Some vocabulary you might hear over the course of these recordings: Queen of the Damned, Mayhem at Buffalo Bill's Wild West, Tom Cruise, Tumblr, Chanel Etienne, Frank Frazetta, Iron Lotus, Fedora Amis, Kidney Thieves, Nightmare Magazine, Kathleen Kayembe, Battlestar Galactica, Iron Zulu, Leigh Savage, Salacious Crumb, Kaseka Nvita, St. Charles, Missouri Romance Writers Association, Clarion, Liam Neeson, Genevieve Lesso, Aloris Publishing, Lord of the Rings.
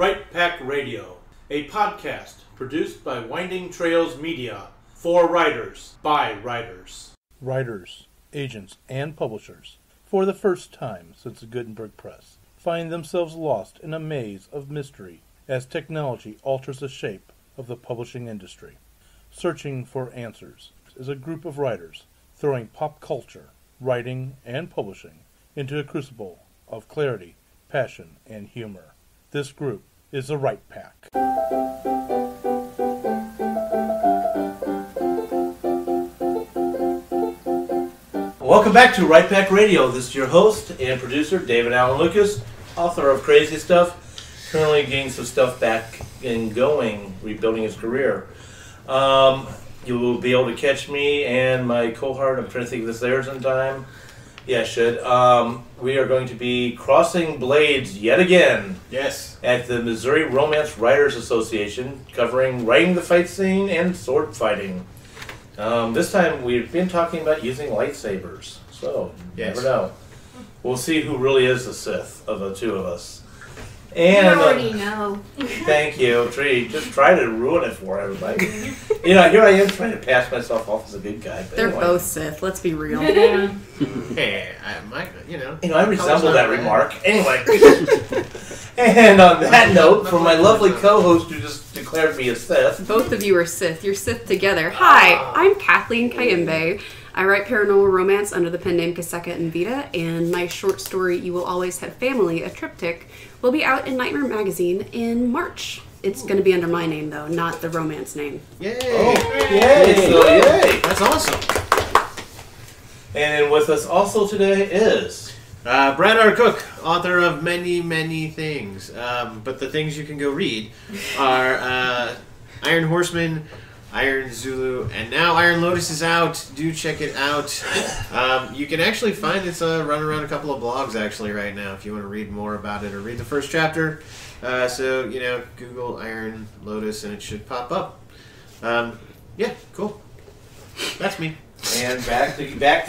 Right Pack Radio, a podcast produced by Winding Trails Media, for writers, by writers. Writers, agents, and publishers, for the first time since the Gutenberg Press, find themselves lost in a maze of mystery as technology alters the shape of the publishing industry. Searching for Answers is a group of writers throwing pop culture, writing, and publishing into a crucible of clarity, passion, and humor. This group is the Right Pack. Welcome back to Right Pack Radio. This is your host and producer, David Alan Lucas, author of Crazy Stuff, currently getting some stuff back and going, rebuilding his career. You will be able to catch me and my cohort. I'm trying to think of this there some time. Yeah, I should. We are going to be crossing blades yet again. Yes. At the Missouri Romance Writers Association, covering writing the fight scene and sword fighting. This time we've been talking about using lightsabers. So, Never know. We'll see who really is the Sith of the two of us. And, I already know. Thank you, Tree. Just try to ruin it for everybody. You know, here I am trying to pass myself off as a good guy. They're anyway. Both Sith. Let's be real. Yeah. Hey, I resemble that remark. Anyway. And on that note, from my lovely co-host who just declared me a Sith. Both of you are Sith. You're Sith together. Hi, I'm Kathleen Kayembe. I write paranormal romance under the pen name Kaseka Nvita, and my short story, You Will Always Have Family, a triptych, will be out in Nightmare Magazine in March. It's going to be under my name, though, not the romance name. Yay! Oh, yay! Yay! That's awesome. And with us also today is... Brad R. Cook, author of many, many things. But the things you can go read are Iron Horseman, Iron Zulu, and now Iron Lotus is out. Do check it out. You can actually find it's run around a couple of blogs actually right now if you want to read more about it or read the first chapter. So, you know, Google Iron Lotus and it should pop up. Yeah, cool. That's me. And back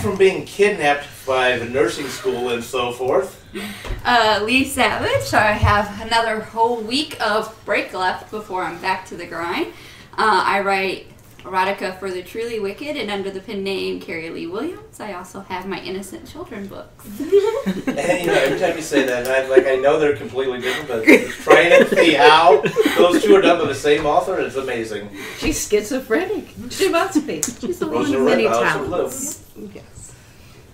from being kidnapped by the nursing school and so forth. Leigh Savage. I have another whole week of break left before I'm back to the grind. I write erotica for the truly wicked and under the pen name Carrie Lee Williams. I also have my innocent children books. And you know, every time you say that, I know they're completely different, but just trying to see how those two are done by the same author, it's amazing. She's schizophrenic. She must be. She's the one with many talents. Yes.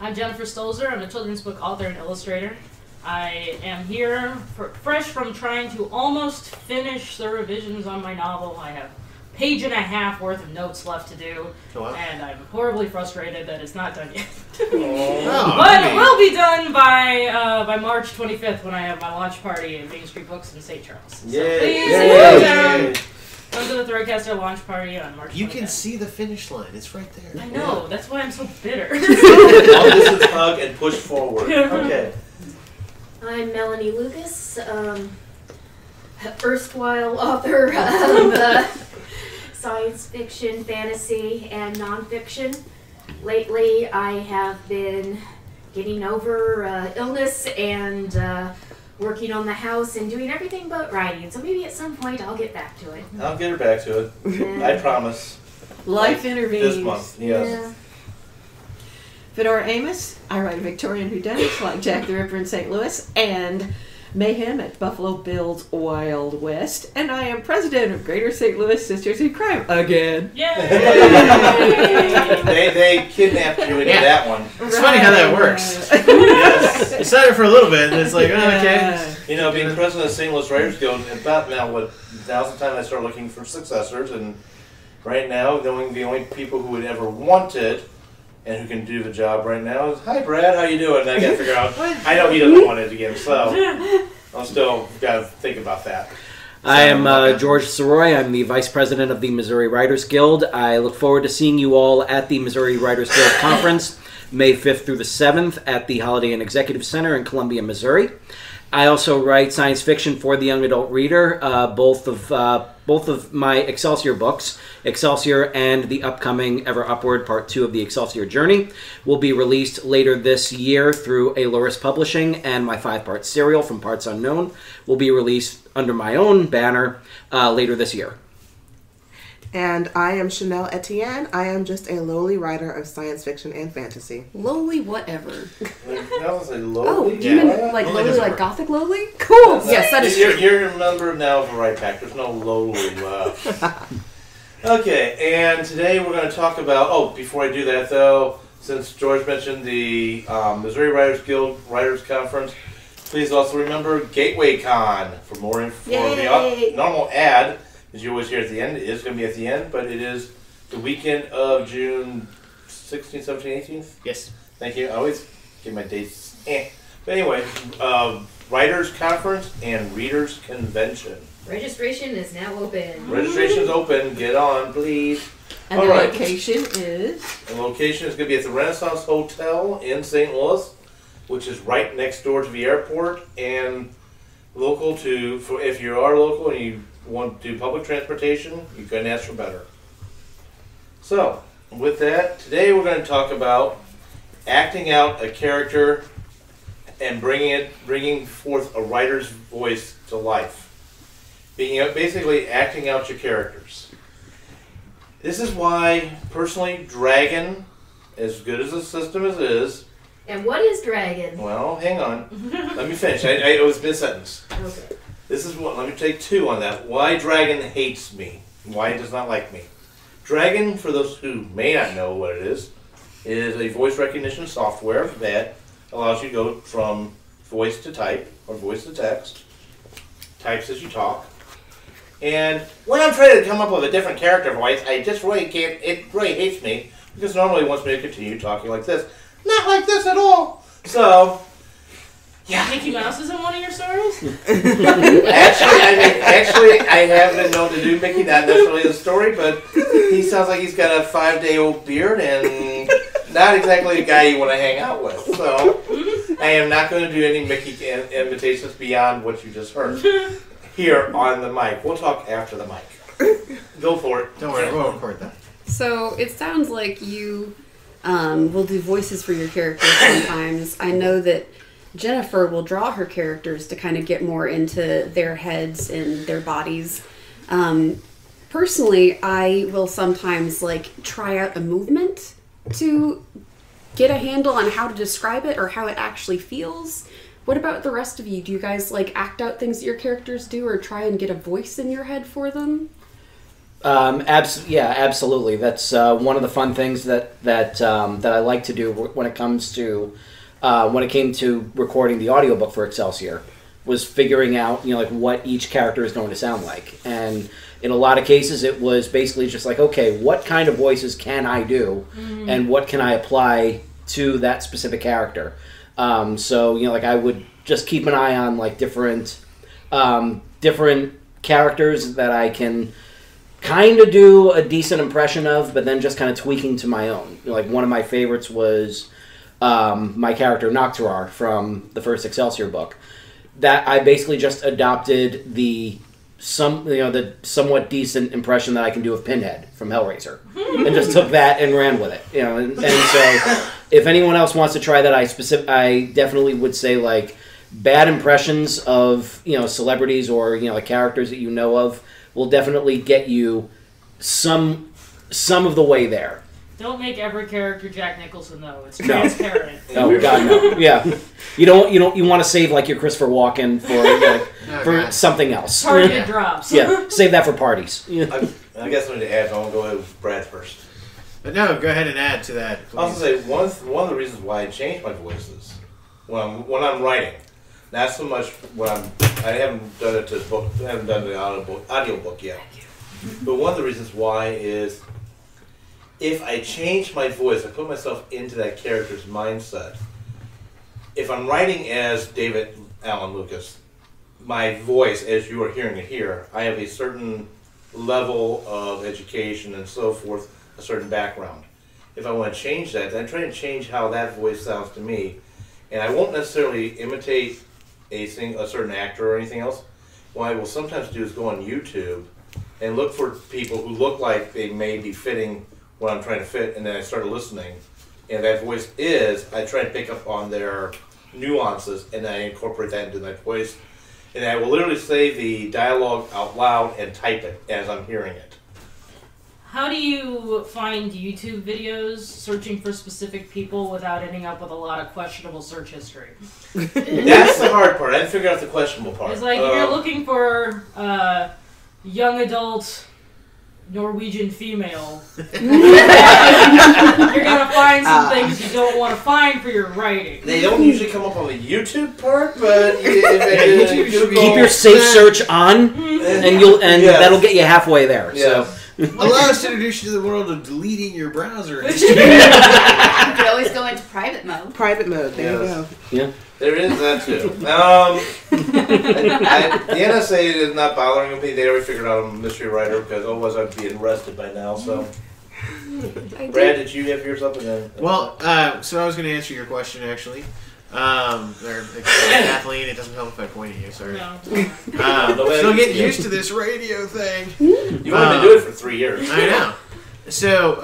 I'm Jennifer Stolzer. I'm a children's book author and illustrator. I am here, fresh from trying to almost finish the revisions on my novel. I have a page and a half worth of notes left to do, and I'm horribly frustrated that it's not done yet. But it will be done by March 25th when I have my launch party at Main Street Books in St. Charles. So please come down. Come to the Threadcaster launch party on March 25th. You can see the finish line. It's right there. I know. Yeah. That's why I'm so bitter. All this is hug and push forward. Okay. I'm Melanie Lucas, erstwhile author of science fiction, fantasy, and nonfiction. Lately, I have been getting over illness and working on the house and doing everything but writing. So maybe at some point, I'll get back to it. I'll get her back to it. Yeah. I promise. Life intervenes. This month, yes. Yeah. Fedora Amis, I write a Victorian whodunit like Jack the Ripper in St. Louis, and Mayhem at Buffalo Bill's Wild West, and I am president of Greater St. Louis Sisters in Crime again. Yay! they kidnapped you into that one. It's funny how that works. Yes. You signed it for a little bit, and it's like, okay. You know, being president of St. Louis Writers Guild, about now, what, 1,000 times I started looking for successors, and right now, knowing the only people who would ever want it and who can do the job right now is, hi Brad, how you doing? And I gotta figure out, I know he doesn't want it again, so I'm still gotta think about that. I am George Sirois. I'm the Vice President of the Missouri Writers Guild. I look forward to seeing you all at the Missouri Writers Guild Conference, May 5th through the 7th at the Holiday Inn Executive Center in Columbia, Missouri. I also write science fiction for the young adult reader, both of both of my Excelsior books, Excelsior and the upcoming Ever Upward Part 2 of the Excelsior Journey, will be released later this year through Aloris Publishing, and my 5-part serial from Parts Unknown will be released under my own banner later this year. And I am Chanel Etienne. I am just a lowly writer of science fiction and fantasy. Lowly whatever. Like, that was a lowly. Oh, you mean like lowly, like gothic lowly? Cool. That's yes, that is true. You're a number now for right back. There's no lowly. Okay, and today we're going to talk about, oh, before I do that though, since George mentioned the Missouri Writers Guild Writers Conference, please also remember Gateway Con for more info. The normal ad, as you always hear at the end, it is going to be at the end, but it is the weekend of June 16th, 17th, 18th? Yes. Thank you. I always get my dates. But anyway, Writers Conference and Readers Convention. Registration is now open. Registration is open. Get on, please. And all the right. Location is? The location is going to be at the Renaissance Hotel in St. Louis, which is right next door to the airport and local to, if you are local and you want to do public transportation, you couldn't ask for better. So, with that, today we're going to talk about acting out a character and bringing forth a writer's voice to life. Basically, acting out your characters. This is why, personally, Dragon, as good as a system as it is. And what is Dragon? Well, hang on. Let me finish. It was mid-sentence. Okay. This is what, let me take two on that. Why Dragon hates me. Why it does not like me. Dragon, for those who may not know what it is a voice recognition software that allows you to go from voice to type, or voice to text, types as you talk. And when I'm trying to come up with a different character voice, I just really can't, it really hates me, because normally it wants me to continue talking like this. Not like this at all! So, yeah. Mickey Mouse is in one of your stories? Actually, I have been known to do Mickey, not necessarily the story, but he sounds like he's got a 5-day-old beard and not exactly a guy you want to hang out with. So I am not going to do any Mickey invitations beyond what you just heard here on the mic. We'll talk after the mic. Go for it. Don't worry, we'll record that. So it sounds like you will do voices for your characters sometimes. I know that Jennifer will draw her characters to kind of get more into their heads and their bodies. Personally, I will sometimes like try out a movement to get a handle on how to describe it or how it actually feels. What about the rest of you? Do you guys like act out things that your characters do or try and get a voice in your head for them? Yeah, absolutely. That's one of the fun things that I like to do when it comes to when it came to recording the audiobook for Excelsior, was figuring out, you know, like what each character is going to sound like. And in a lot of cases, it was basically just like, okay, what kind of voices can I do and what can I apply to that specific character? So, you know, like I would just keep an eye on like different characters that I can kind of do a decent impression of, but then just kind of tweaking to my own. You know, like one of my favorites was my character Nocturar from the first Excelsior book, that I basically just adopted the somewhat decent impression that I can do of Pinhead from Hellraiser, and just took that and ran with it. You know, and so if anyone else wants to try that, I definitely would say like bad impressions of, you know, celebrities or, you know, like characters that you know of will definitely get you some of the way there. Don't make every character Jack Nicholson though. It's transparent. Oh God, no. Yeah, you want to save like your Christopher Walken for like, oh, for God. Something else. Party drops. Yeah, save that for parties. Yeah. I guess I need to add. So I'll go ahead with Brad first. But no, go ahead and add to that. Please. I was going to say one of the reasons why I change my voices when I'm writing, not so much when I haven't done it to book, I haven't done the audiobook yet. But one of the reasons why is, if I change my voice, I put myself into that character's mindset. If I'm writing as David Alan Lucas, my voice, as you are hearing it here, I have a certain level of education and so forth, a certain background. If I want to change that, then I try to change how that voice sounds to me. And I won't necessarily imitate a certain actor or anything else. What I will sometimes do is go on YouTube and look for people who look like they may be fitting what I'm trying to fit, and then I started listening. And that voice is, I try to pick up on their nuances, and I incorporate that into my voice. And I will literally say the dialogue out loud and type it as I'm hearing it. How do you find YouTube videos searching for specific people without ending up with a lot of questionable search history? That's the hard part. I didn't figure out the questionable part. It's like you're looking for young adult Norwegian female. You're going to find some things you don't want to find for your writing. They don't usually come up on the YouTube part, but YouTube keep your safe search on, and you'll that'll get you halfway there. Yeah. So allow us to introduce you to the world of deleting your browser. You could always go into private mode. Private mode, there you go. Yeah. There is that too. The NSA is not bothering me. They already figured out I'm a mystery writer because otherwise I'd be arrested by now. So, Brad, did you have yours up again? Well, so I was going to answer your question actually. Or Kathleen, it doesn't help if I point at you. Sorry. No. Still getting used to this radio thing. You wanted to do it for 3 years. I know. So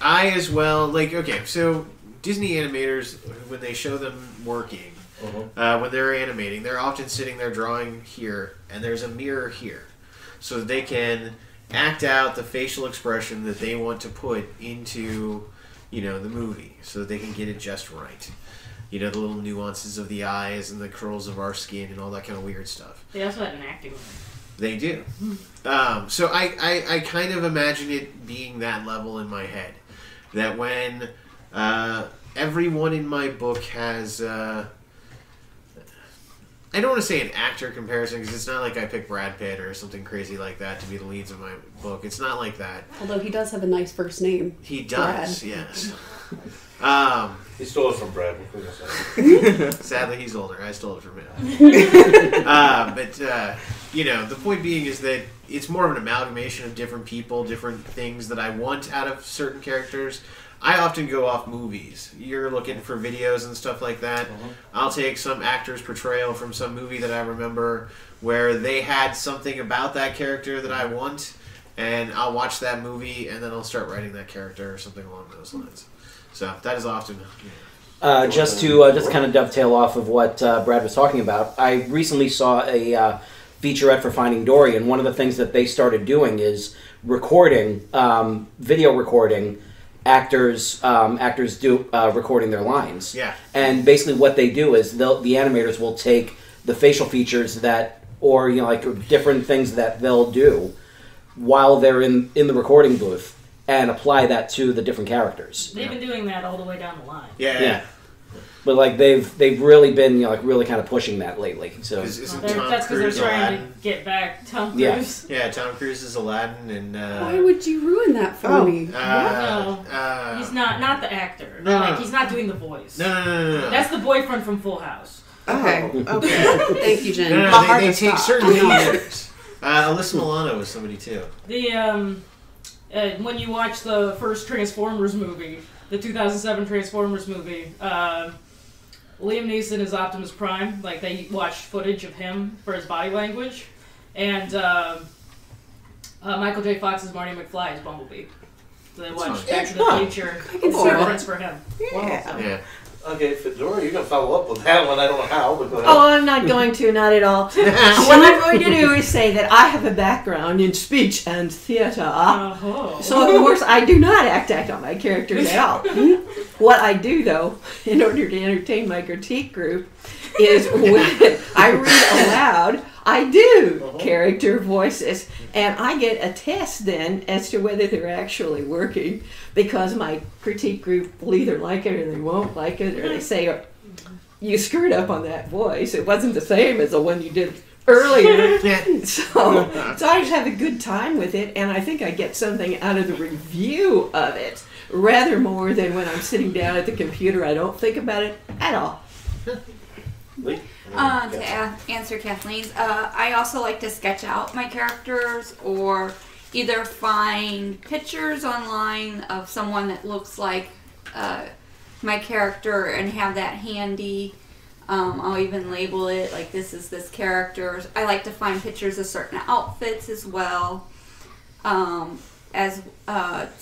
I as well. Like okay, so. Disney animators, when they show them working, when they're animating, they're often sitting there drawing here, and there's a mirror here, so that they can act out the facial expression that they want to put into, you know, the movie, so that they can get it just right. You know, the little nuances of the eyes and the curls of our skin and all that kind of weird stuff. They also had an acting one. They do. So I kind of imagine it being that level in my head, that when... everyone in my book has, I don't want to say an actor comparison, because it's not like I picked Brad Pitt or something crazy like that to be the leads of my book. It's not like that. Although he does have a nice first name. He does, Brad. Yes. He stole it from Brad. Sadly, he's older. I stole it from him. You know, the point being is that it's more of an amalgamation of different people, different things that I want out of certain characters. I often go off movies. You're looking for videos and stuff like that. I'll take some actor's portrayal from some movie that I remember where they had something about that character that I want, and I'll watch that movie, and then I'll start writing that character or something along those lines. So that is often... just kind of dovetail off of what Brad was talking about, I recently saw a featurette for Finding Dory, and one of the things that they started doing is recording, video recording, actors do recording their lines. Yeah. And basically what they do is the animators will take the facial features that, or you know, like different things that they'll do while they're in the recording booth and apply that to the different characters. They've been doing that all the way down the line. Yeah. But like they've really been, you know, like really kind of pushing that lately. So that's because they're trying to get back Tom Cruise. Yeah, Tom Cruise is Aladdin, and why would you ruin that for me? No, he's not the actor. No, like he's not doing the voice. No. That's the boyfriend from Full House. Okay. Thank you, Jen. No, they take certain leaders. Alyssa Milano was somebody too. The when you watch the first Transformers movie, the 2007 Transformers movie. Liam Neeson is Optimus Prime. Like, they watched footage of him for his body language. And Michael J. Fox's Marty McFly is Bumblebee. So they watched Back to the Future. It's a reference for him. Yeah. Okay, Fedora, you're going to follow up with that one. I don't know how, but go ahead. Oh, I'm not going to. Not at all. What I'm going to do is say that I have a background in speech and theater. So, of course, I do not act on my characters at all. What I do, though, in order to entertain my critique group, is when I read aloud, I do character voices, and I get a test then as to whether they're actually working, because my critique group will either like it or they won't like it, or they say, oh, you screwed up on that voice. It wasn't the same as the one you did earlier. So I just have a good time with it, and I think I get something out of the review of it, rather more than when I'm sitting down at the computer. I don't think about it at all. To answer Kathleen's, I also like to sketch out my characters, or either find pictures online of someone that looks like my character and have that handy. I'll even label it like this is this character. I like to find pictures of certain outfits as well, as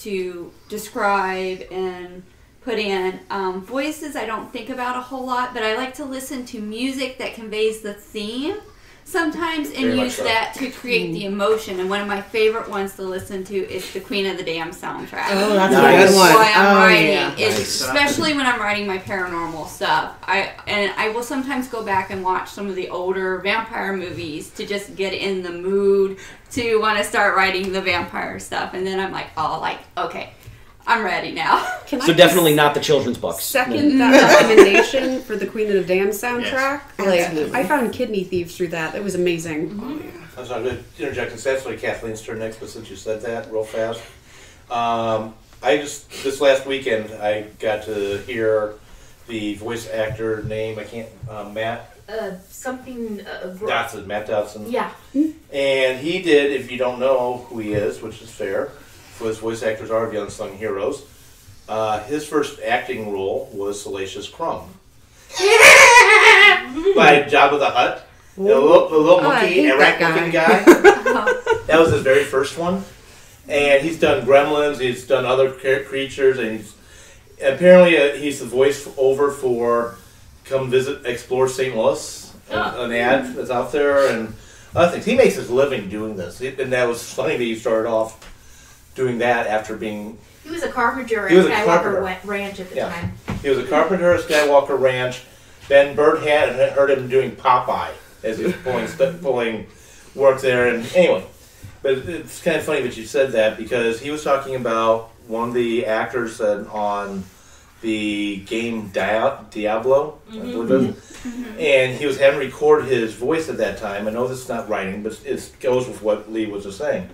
to describe and put in. Voices I don't think about a whole lot, but I like to listen to music that conveys the theme sometimes and use that to create the emotion. And one of my favorite ones to listen to is the Queen of the Damn soundtrack. Oh, that's a good one. Especially when I'm writing my paranormal stuff. I will sometimes go back and watch some of the older vampire movies to just get in the mood to want to start writing the vampire stuff. And then I'm like, oh, like, okay, I'm ready now. So definitely not the children's books. Second that recommendation for the Queen of the Dam soundtrack. Yes. Like, I found Kidney Thieves through that. It was amazing. Mm-hmm. Oh, yeah. I'm sorry, I'm going to interject, and that's why Kathleen's turn next, but since you said that real fast. This last weekend, I got to hear the voice actor name, I can't, Matt. Dotson, Matt Dotson. Yeah. And he did, if you don't know who he is, which is fair, because voice actors are the unsung heroes. His first acting role was Salacious Crumb by Jabba the Hutt, the little monkey, Iraq-looking guy. That was his very first one, and he's done Gremlins, he's done other creatures, and he's, apparently he's the voice over for "Come Visit, Explore St. Louis," an ad that's out there, and other things. He makes his living doing this, and that was funny that he started off doing that after being... He was a carpenter at Skywalker Ranch at the time. He was a carpenter at Skywalker Ranch. Then Bert had heard him doing Popeye as he was pulling work there. And anyway, but it's kind of funny that you said that, because he was talking about one of the actors on the game Diablo, I believe it was, and he was having to record his voice at that time. I know this is not writing, but it goes with what Leigh was just saying.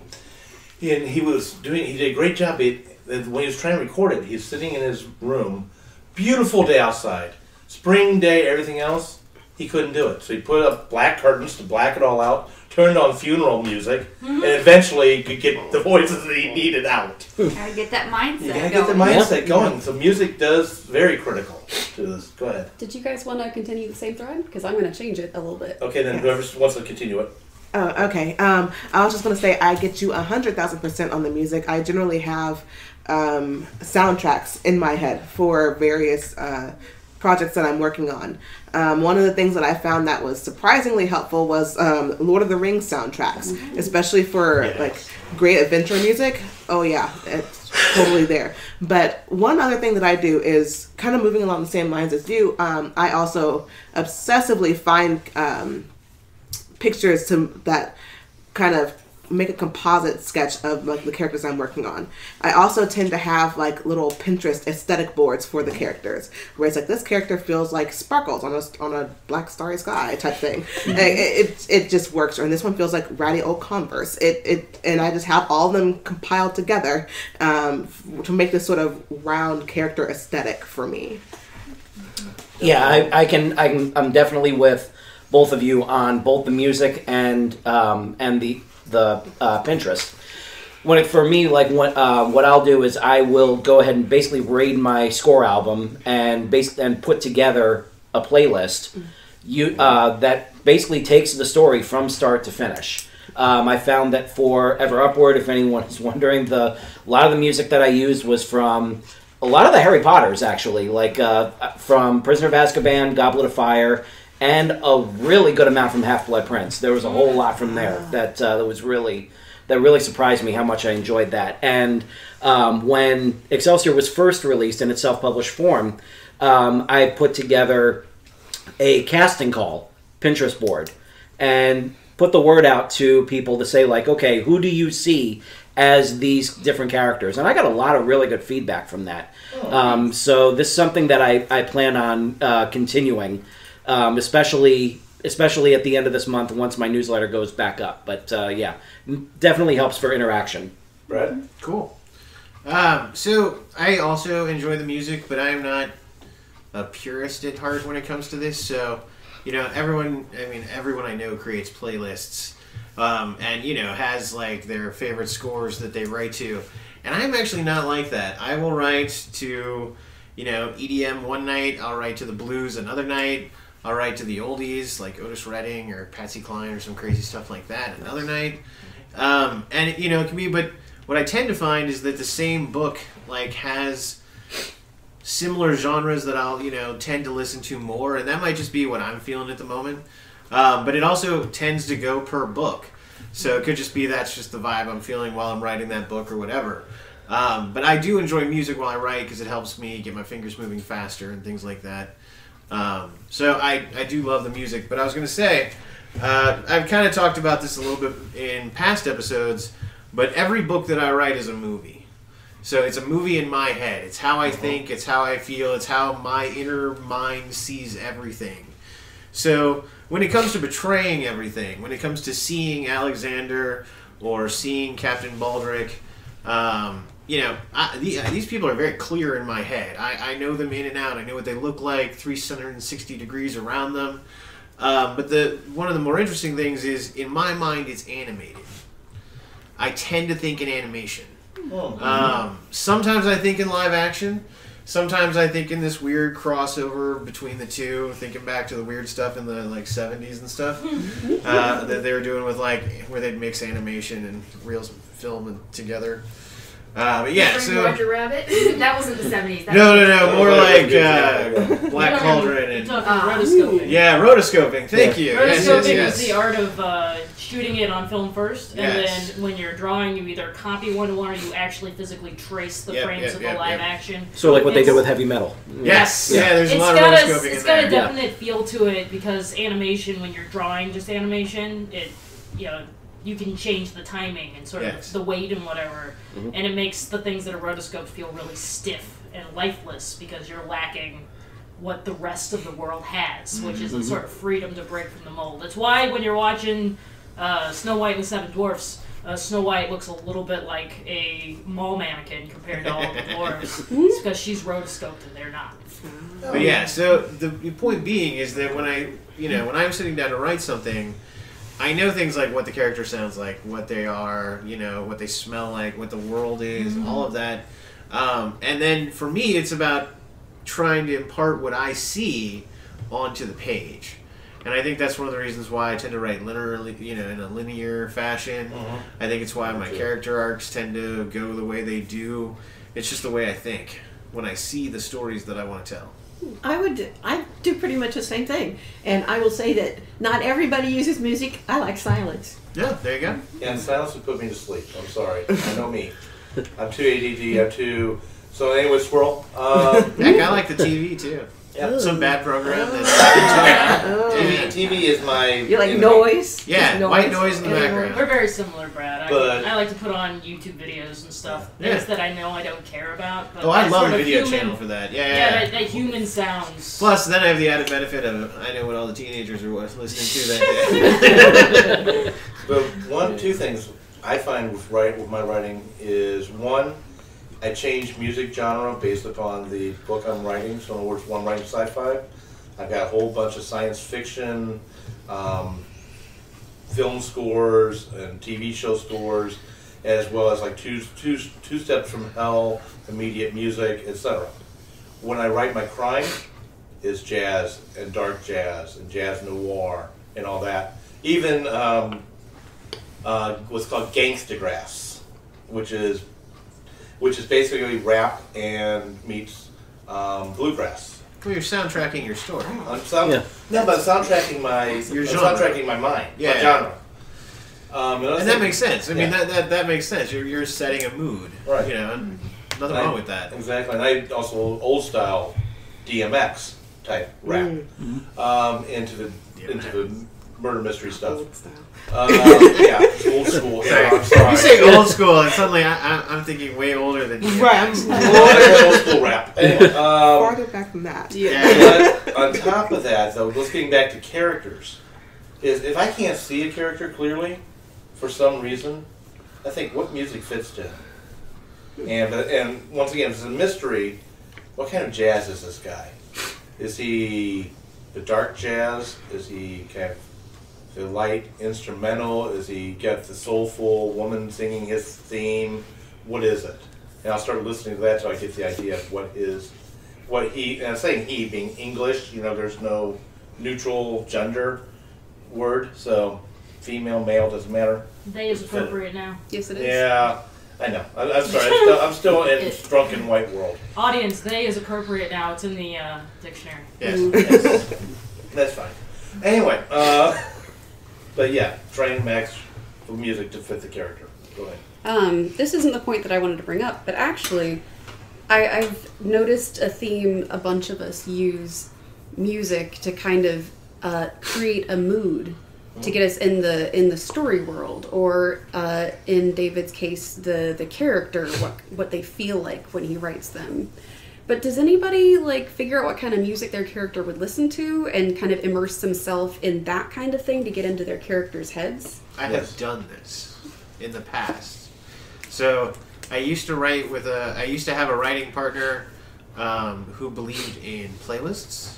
And he did a great job. When he was trying to record it, he was sitting in his room, beautiful day outside, spring day, everything else, he couldn't do it. So he put up black curtains to black it all out, turned on funeral music, and eventually could get the voices that he needed out. Gotta get that mindset going. So music does very critical to this. Go ahead. Did you guys want to continue the same thread? Because I'm going to change it a little bit. Okay, then whoever wants to continue it. Oh, okay. I was just going to say, I get you 100,000% on the music. I generally have soundtracks in my head for various projects that I'm working on. One of the things that I found that was surprisingly helpful was Lord of the Rings soundtracks, especially for like great adventure music. Oh, yeah. It's totally there. But one other thing that I do is kind of moving along the same lines as you. I also obsessively find... pictures to that kind of make a composite sketch of like the characters I'm working on. I also tend to have like little Pinterest aesthetic boards for the characters, where it's like this character feels like sparkles on a black starry sky type thing. It just works. And this one feels like ratty old Converse. And I just have all of them compiled together to make this sort of round character aesthetic for me. Yeah, I'm definitely with both of you on both the music and the Pinterest. What I'll do is I will go ahead and basically raid my score album and put together a playlist that basically takes the story from start to finish. I found that for Ever Upward, if anyone is wondering, a lot of the music that I used was from a lot of the Harry Potters, actually, like from Prisoner of Azkaban, Goblet of Fire, and a really good amount from Half-Blood Prince. There was a whole lot from there that really surprised me how much I enjoyed that. And when Excelsior was first released in its self-published form, I put together a casting call Pinterest board and put the word out to people to say, like, okay, who do you see as these different characters? And I got a lot of really good feedback from that. So this is something that I plan on continuing. Especially at the end of this month, once my newsletter goes back up. But yeah, definitely helps for interaction. Brad? Cool. So I also enjoy the music, but I'm not a purist at heart when it comes to this. So, you know, everyone I know creates playlists and, you know, has like their favorite scores that they write to. And I'm actually not like that. I will write to, you know, EDM one night. I'll write to the blues another night. I'll write to the oldies like Otis Redding or Patsy Cline or some crazy stuff like that another night. And you know, it can be, but what I tend to find is that the same book like has similar genres that I'll, you know, tend to listen to more, and that might just be what I'm feeling at the moment. But it also tends to go per book. So it could just be that's just the vibe I'm feeling while I'm writing that book or whatever. But I do enjoy music while I write because it helps me get my fingers moving faster and things like that. So I do love the music. But I was going to say, I've kind of talked about this a little bit in past episodes, but every book that I write is a movie. So it's a movie in my head. It's how I think, it's how I feel, it's how my inner mind sees everything. So when it comes to betraying everything, when it comes to seeing Alexander or seeing Captain Baldric, you know, these people are very clear in my head. I know them in and out. I know what they look like, 360 degrees around them. But one of the more interesting things is, in my mind, it's animated. I tend to think in animation. Oh. Sometimes I think in live action. Sometimes I think in this weird crossover between the two, thinking back to the weird stuff in the like 70s and stuff that they were doing with like where they'd mix animation and real film together. But yeah, so Roger Rabbit. That wasn't the 70s. No, more like Black Cauldron and rotoscoping. Yeah, rotoscoping. Thank you. Rotoscoping is the art of shooting it on film first, and then when you're drawing, you either copy one to one, or you actually physically trace the frames of the live action. So like what they did with heavy metal. Yes. Yeah. There's a lot of rotoscoping in there. It's got a definite feel to it because animation, when you're drawing just animation, you can change the timing and sort of the weight and whatever, and it makes the things that are rotoscoped feel really stiff and lifeless because you're lacking what the rest of the world has, which is a sort of freedom to break from the mold. That's why when you're watching Snow White and the Seven Dwarfs, Snow White looks a little bit like a mall mannequin compared to all the dwarfs. It's because she's rotoscoped and they're not. But yeah, so the point being is that when I'm sitting down to write something, I know things like what the character sounds like, what they are, you know, what they smell like, what the world is, all of that. And then for me, it's about trying to impart what I see onto the page. And I think that's one of the reasons why I tend to write linearly, you know, in a linear fashion. I think it's why my character arcs tend to go the way they do. It's just the way I think when I see the stories that I want to tell. I do pretty much the same thing, and I will say that not everybody uses music. I like silence. Yeah, there you go. Yeah, and silence would put me to sleep. I'm sorry. I know me. I'm too ADD. I'm too. So anyway, Swirl. Heck, I like the TV too. Yeah, some bad program. TV is my. You like noise? Yeah, white noise in the background. We're very similar, Brad. I like to put on YouTube videos and stuff, things that I know I don't care about. But I love a video channel for that. Yeah, that human sounds. Plus, then I have the added benefit of I know what all the teenagers are listening to that day. But two things I find with my writing is one. I change music genre based upon the book I'm writing. So in other words, I'm writing sci-fi. I've got a whole bunch of science fiction, film scores, and TV show scores, as well as like Two Steps from Hell, immediate music, etc. When I write my crime, it's jazz and dark jazz and jazz noir and all that. Even what's called gangstagrass, which is basically rap and meets bluegrass. Well, you're soundtracking your story. No, but I'm soundtracking my mind, my genre. And that makes sense. I mean, that makes sense. You're setting a mood, right? You know, nothing wrong with that. Exactly. And I also old style DMX type rap into the murder mystery stuff. Old style. Old school. You say old school, and suddenly I'm thinking way older than you. Right, I'm older than old school rap. Anyway, farther back than that. Yeah. But on top of that, though, let's get back to characters. Is if I can't see a character clearly, for some reason, I think what music fits to him. And once again, it's a mystery. What kind of jazz is this guy? Is he the dark jazz? Is he kind of the light instrumental? Is he got the soulful woman singing his theme? What is it? And I'll start listening to that so I get the idea of what he, and I'm saying he being English, you know, there's no neutral gender word, so female, male doesn't matter. They is appropriate now. Yes, it is. Yeah, I know. I'm sorry. I'm still in drunken white world. Audience, they is appropriate now. It's in the dictionary. Yes, yes. That's fine. Anyway, but yeah, train Max for music to fit the character. Go ahead. This isn't the point that I wanted to bring up, but actually, I've noticed a theme a bunch of us use music to kind of create a mood to get us in the story world, or in David's case, the character, what they feel like when he writes them. But does anybody like figure out what kind of music their character would listen to and kind of immerse themselves in that kind of thing to get into their characters' heads? I have done this in the past. So I used to write with a, I used to have a writing partner who believed in playlists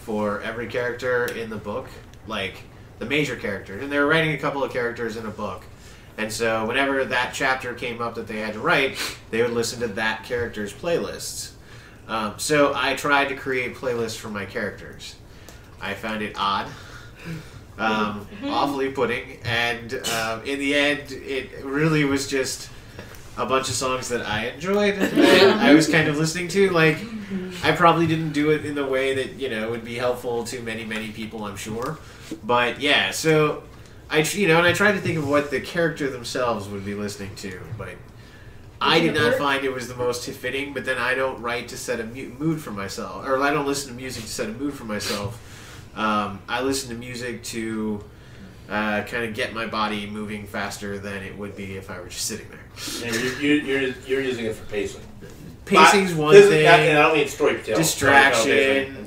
for every character in the book, like the major characters, and they were writing a couple of characters in a book. And so whenever that chapter came up that they had to write, they would listen to that character's playlists. So I tried to create playlists for my characters. I found it odd, awfully putting, and in the end, it really was just a bunch of songs that I enjoyed that I was kind of listening to. Like, I probably didn't do it in the way that, you know, would be helpful to many, many people, I'm sure. But yeah, so I tried to think of what the character themselves would be listening to, but I did not find it was the most fitting. But then I don't write to set a mood for myself, or I don't listen to music to set a mood for myself. I listen to music to kind of get my body moving faster than it would be if I were just sitting there. And you're using it for pacing. Pacing's one thing. And I don't mean storytelling. Distraction.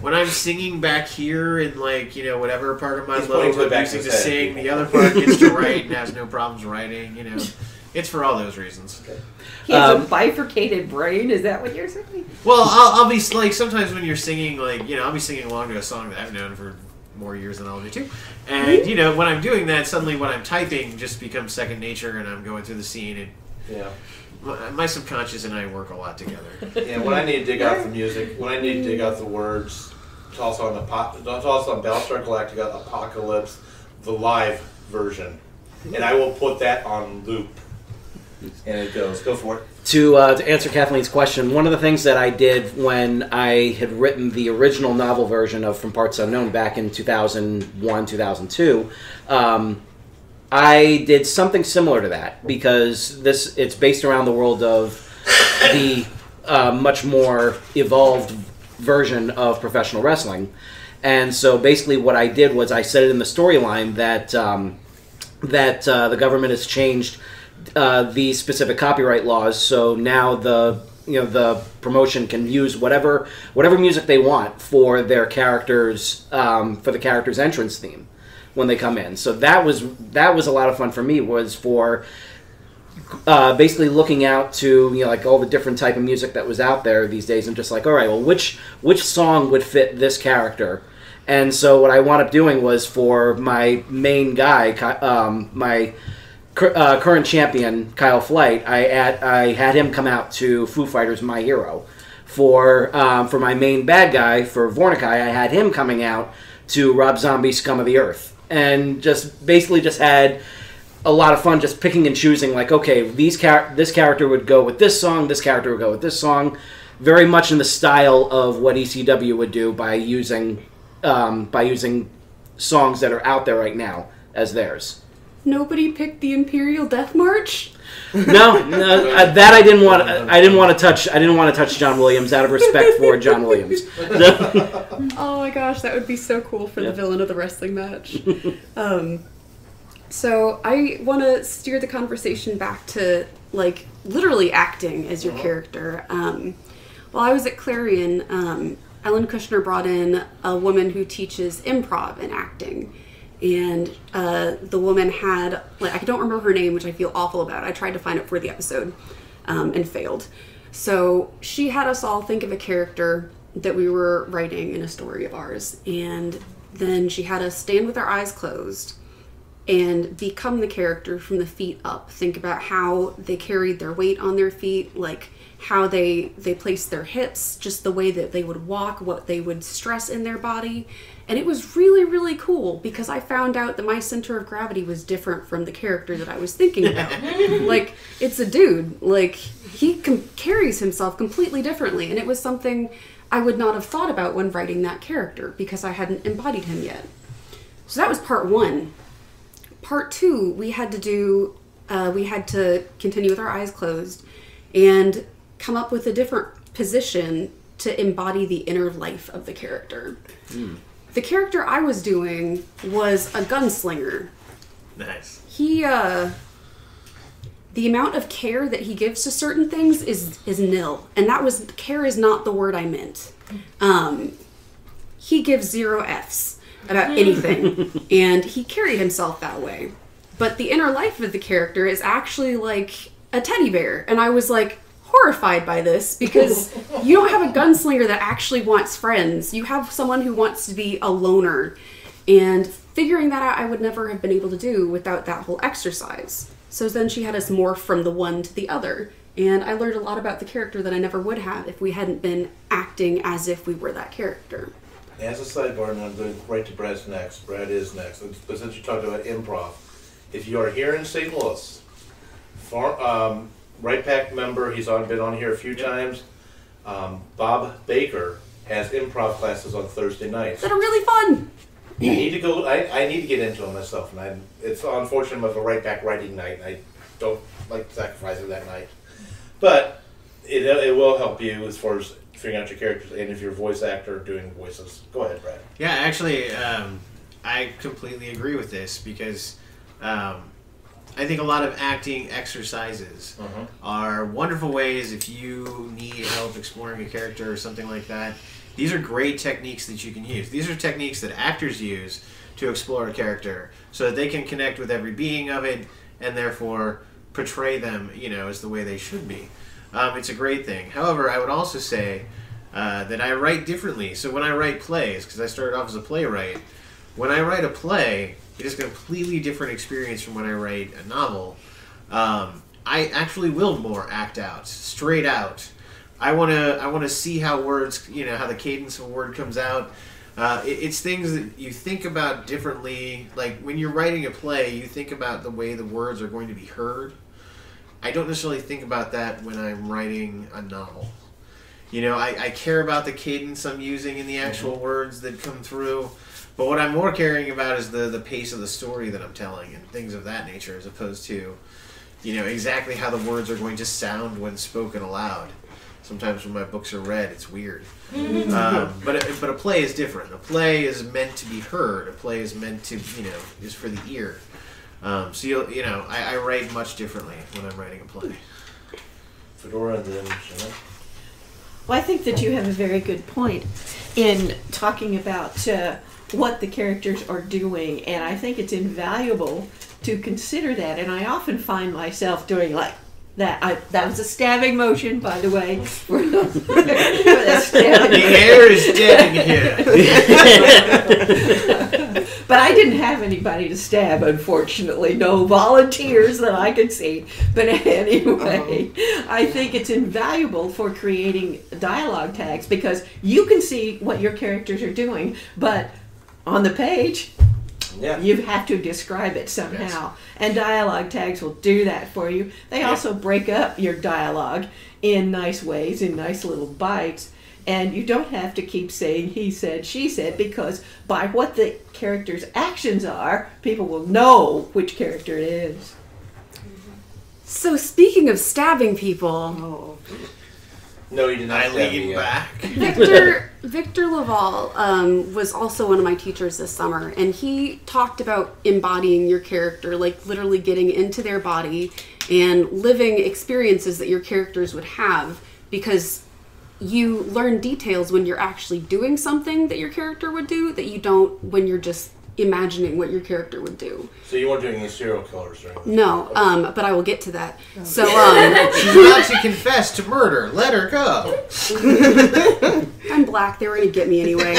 When I'm singing back here in, like, you know, whatever part of my load I'm using to sing, the other part gets to write and has no problems writing, you know. It's for all those reasons. Okay. He has a bifurcated brain. Is that what you're saying? Well, I'll be like, sometimes when you're singing, like, you know, I'll be singing along to a song that I've known for more years than I'll do too. And, you know, when I'm doing that, suddenly when I'm typing just becomes second nature and I'm going through the scene and, yeah. My subconscious and I work a lot together. Yeah, when I need to dig out the music, when I need to dig out the words, toss on Battlestar Galactica, Apocalypse, the live version, and I will put that on loop. And it goes, go for it. To answer Kathleen's question, one of the things that I did when I had written the original novel version of From Parts Unknown back in 2001, 2002. I did something similar to that because it's based around the world of the much more evolved version of professional wrestling. And so basically what I did was I said it in the storyline that, the government has changed these specific copyright laws, so now the promotion can use whatever music they want for their characters, for the character's entrance theme when they come in. So that was a lot of fun for me, was for basically looking out to, you know, like all the different type of music that was out there these days and just like, all right, well, which song would fit this character? And so what I wound up doing was for my main guy, my current champion, Kyle Flight, I had him come out to Foo Fighters' My Hero. For my main bad guy, for Vornikai, I had him coming out to Rob Zombie's Scum of the Earth. And just basically just had a lot of fun just picking and choosing, like, okay, this character would go with this song, this character would go with this song, very much in the style of what ECW would do by using songs that are out there right now as theirs. Nobody picked the Imperial Death March? No, that I didn't want. I didn't want to touch John Williams out of respect for John Williams. Oh my gosh, that would be so cool for the villain of the wrestling match. So I want to steer the conversation back to, like, literally acting as your character. While I was at Clarion, Ellen Kushner brought in a woman who teaches improv and acting. And the woman had, like, I don't remember her name, which I feel awful about. I tried to find it for the episode and failed. So she had us all think of a character that we were writing in a story of ours. And then she had us stand with our eyes closed and become the character from the feet up. Think about how they carried their weight on their feet, like how they placed their hips, just the way that they would walk, what they would stress in their body. And it was really, really cool because I found out that my center of gravity was different from the character that I was thinking about. Like, it's a dude. Like, he carries himself completely differently. And it was something I would not have thought about when writing that character because I hadn't embodied him yet. So that was part one. Part two, we had to do, we had to continue with our eyes closed and come up with a different position to embody the inner life of the character. Mm. The character I was doing was a gunslinger. Nice. He, the amount of care that he gives to certain things is nil. And that was, care is not the word I meant. He gives 0 Fs about anything. And he carried himself that way. But the inner life of the character is actually like a teddy bear. And I was like, horrified by this because you don't have a gunslinger that actually wants friends. You have someone who wants to be a loner. And figuring that out I would never have been able to do without that whole exercise. So then she had us morph from the one to the other. And I learned a lot about the character that I never would have if we hadn't been acting as if we were that character. As a sidebar, and I'm going right to Brad's next. Brad is next. But since you talked about improv, if you are here in St. Louis, Right Pack member, he's been on here a few times. Bob Baker has improv classes on Thursday nights that are really fun. I need to go. I need to get into them myself, and it's unfortunate of a Right Pack writing night, and I don't like sacrificing that night. But it will help you as far as figuring out your characters, and if you're a voice actor doing voices. Go ahead, Brad. Yeah, actually, I completely agree with this because. I think a lot of acting exercises are wonderful ways if you need help exploring a character or something like that. These are great techniques that you can use. These are techniques that actors use to explore a character so that they can connect with every being of it and therefore portray them, you know, as the way they should be. It's a great thing. However, I would also say that I write differently. So when I write plays, because I started off as a playwright, when I write a play, it is a completely different experience from when I write a novel. I actually will more act out, straight out. I wanna see how words, you know, how the cadence of a word comes out. It's things that you think about differently. Like when you're writing a play, you think about the way the words are going to be heard. I don't necessarily think about that when I'm writing a novel. You know, I care about the cadence I'm using and the actual words that come through. But what I'm more caring about is the pace of the story that I'm telling and things of that nature as opposed to, you know, exactly how the words are going to sound when spoken aloud. Sometimes when my books are read, it's weird. But a play is different. A play is meant to be heard. A play is meant to, you know, is for the ear. So, you know, I write much differently when I'm writing a play. Fedora and then Jeanette. Well, I think that you have a very good point in talking about... what the characters are doing, and I think it's invaluable to consider that, and I often find myself doing like that. That was a stabbing motion, by the way. The air is dead in here. But I didn't have anybody to stab, unfortunately. No volunteers that I could see. But anyway, I think it's invaluable for creating dialogue tags because you can see what your characters are doing, but on the page, you have to describe it somehow. Yes. And dialogue tags will do that for you. They also break up your dialogue in nice ways, in nice little bites. And you don't have to keep saying he said, she said, because by what the character's actions are, people will know which character it is. So speaking of stabbing people... Oh. No, he did not. I lean back. Victor Laval was also one of my teachers this summer, and he talked about embodying your character, like literally getting into their body and living experiences that your characters would have, because you learn details when you're actually doing something that your character would do that you don't when you're just imagining what your character would do. So you weren't doing any serial killers or anything? No, but I will get to that. Oh. So, she's about to confess to murder. Let her go. I'm black. They were going to get me anyway.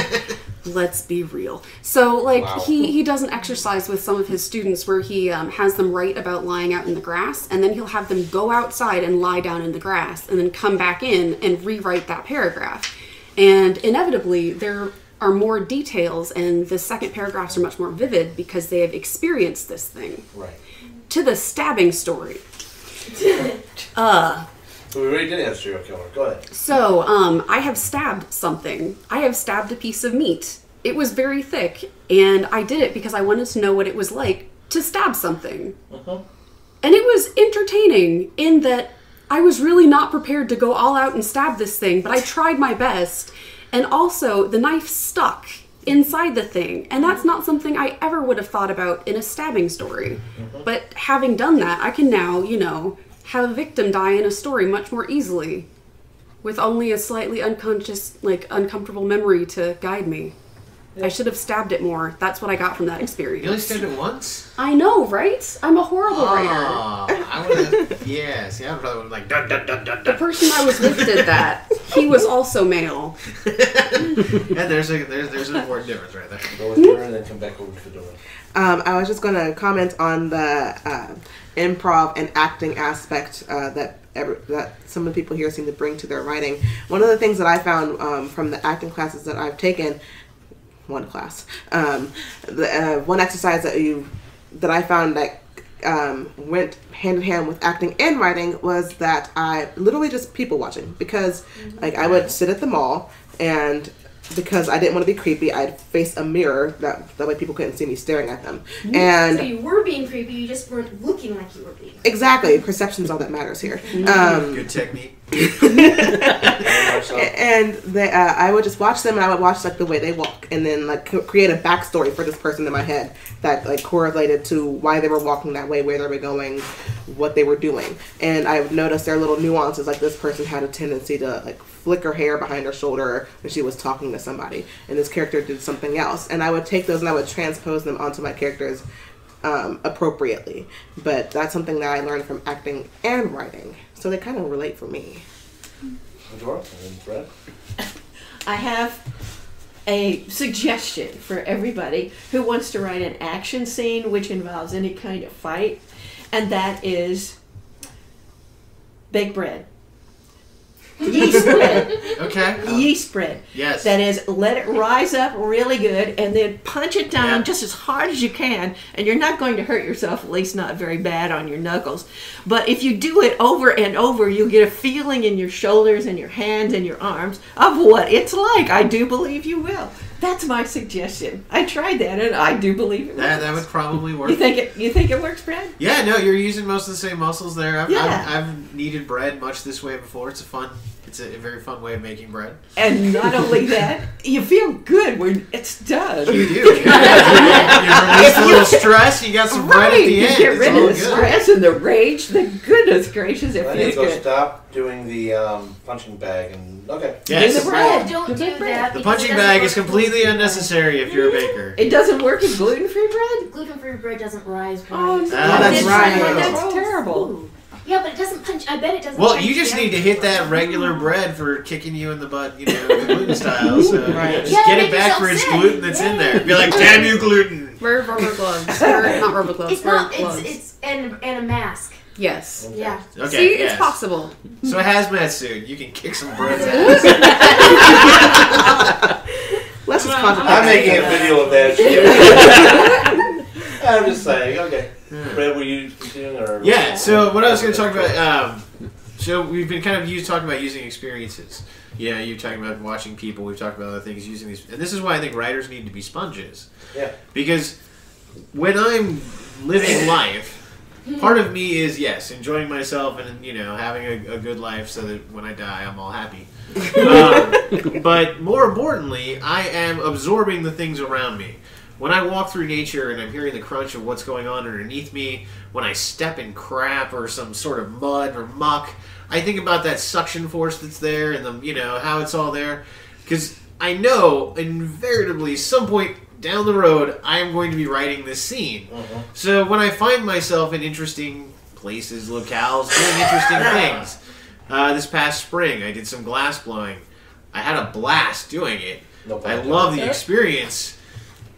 Let's be real. So, like, wow. He does an exercise with some of his students where he has them write about lying out in the grass, and then he'll have them go outside and lie down in the grass, and then come back in and rewrite that paragraph. And inevitably, there are more details, and the second paragraphs are much more vivid because they have experienced this thing. Right. To the stabbing story. So we already did have serial killer. Go ahead. So, I have stabbed something. I have stabbed a piece of meat. It was very thick, and I did it because I wanted to know what it was like to stab something. Uh-huh. And it was entertaining in that I was really not prepared to go all out and stab this thing, but I tried my best. And also, the knife stuck inside the thing, and that's not something I ever would have thought about in a stabbing story. Uh-huh. But having done that, I can now, you know, have a victim die in a story much more easily, with only a slightly uncomfortable memory to guide me. Yeah. I should have stabbed it more. That's what I got from that experience. You only stabbed it once? I know, right? I'm a horrible writer. I would have, yes, yeah, I probably would have like, dun, dun, dun, dun, dun. The person I was with did that. He was also male. Yeah, there's an important difference right there. Go with her and then come back over to the door. I was just going to comment on the improv and acting aspect that some of the people here seem to bring to their writing. One of the things that I found from the acting classes that I've taken, one exercise that I found that went hand in hand with acting and writing was that I literally just people watching, because like I would sit at the mall, and because I didn't want to be creepy, I'd face a mirror that way people couldn't see me staring at them. And so you were being creepy, you just weren't looking like you were being creepy. Exactly. Perception's all that matters here. Good technique. And they, I would just watch them, and I would watch like the way they walk, and then like create a backstory for this person in my head that like correlated to why they were walking that way, where they were going, what they were doing. And I noticed their little nuances, like this person had a tendency to like flick her hair behind her shoulder when she was talking to somebody, and this character did something else, and I would take those and I would transpose them onto my characters appropriately. But that's something that I learned from acting and writing, so they kind of relate for me. I have a suggestion for everybody who wants to write an action scene which involves any kind of fight, and that is bake bread. Yeast bread. Okay. Yeast bread. Yes. That is, let it rise up really good and then punch it down just as hard as you can, and you're not going to hurt yourself, at least not very bad on your knuckles. But if you do it over and over, you'll get a feeling in your shoulders and your hands and your arms of what it's like. I do believe you will. That's my suggestion. I tried that, and I do believe it works. That would probably work. You think it works, Brad? Yeah, no, you're using most of the same muscles there. I've kneaded bread much this way before. It's a very fun way of making bread. And not only that, you feel good when it's done. You do. You release a little stress. You got some bread at the end. You get rid of the stress and the rage. The goodness gracious, it feels good. Stop doing the punching bag and yes. Don't do that. The punching bag is completely unnecessary if you're a baker. It doesn't work in gluten-free bread? Gluten-free bread doesn't rise. Oh, no. That's right. That's terrible. Ooh. Yeah, but it doesn't punch. I bet it doesn't punch. Well, you just need to hit that regular bread for kicking you in the butt, you know, the gluten style. So just get it back for its gluten that's in there. Be like, damn you, gluten. Wear rubber gloves. Not rubber gloves. It's not. It's and a mask. Yes. Okay. Yeah. Okay, see, it's possible. So a hazmat suit. You can kick some bread's ass. I'm making a video of that. I'm just saying, okay. Brad, were you doing or? Yeah, so what I was going to talk about, so we've been kind of talking about using experiences. Yeah, you're talking about watching people, we've talked about other things, using these. And this is why I think writers need to be sponges. Yeah. Because when I'm living life, part of me is, yes, enjoying myself and, you know, having a good life so that when I die, I'm all happy. But more importantly, I am absorbing the things around me. When I walk through nature and I'm hearing the crunch of what's going on underneath me, when I step in crap or some sort of mud or muck, I think about that suction force that's there and the, you know, how it's all there. Because I know invariably some point down the road I am going to be writing this scene. Mm-hmm. So when I find myself in interesting places, locales, doing interesting things. This past spring, I did some glass blowing. I had a blast doing it. No I love the experience.